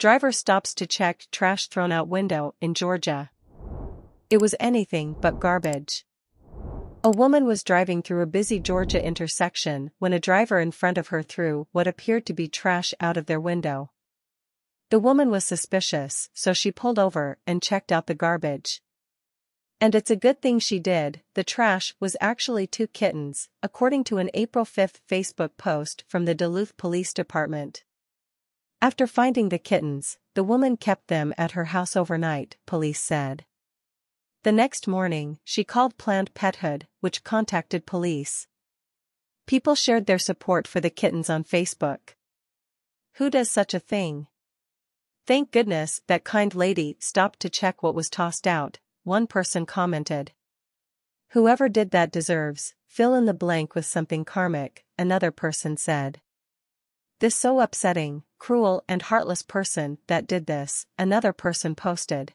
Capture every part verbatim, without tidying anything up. Driver stops to check trash thrown out window in Georgia. It was anything but garbage. A woman was driving through a busy Georgia intersection when a driver in front of her threw what appeared to be trash out of their window. The woman was suspicious, so she pulled over and checked out the garbage. And it's a good thing she did. The trash was actually two kittens, according to an April fifth Facebook post from the Duluth Police Department. After finding the kittens, the woman kept them at her house overnight, police said. The next morning, she called Planned PEThood, which contacted police. People shared their support for the kittens on Facebook. Who does such a thing? Thank goodness that kind lady stopped to check what was tossed out, one person commented. Whoever did that deserves, fill in the blank with something karmic, another person said. This so upsetting, cruel and heartless person that did this, another person posted.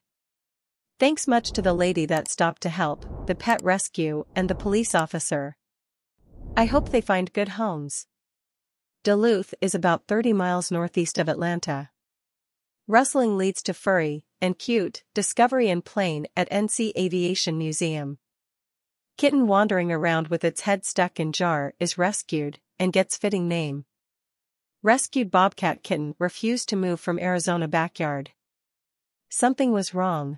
Thanks much to the lady that stopped to help, the pet rescue and the police officer. I hope they find good homes. Duluth is about thirty miles northeast of Atlanta. Rustling leads to furry and cute discovery and plane at N C Aviation Museum. Kitten wandering around with its head stuck in jar is rescued and gets fitting name. Rescued bobcat kitten refused to move from Arizona backyard. Something was wrong.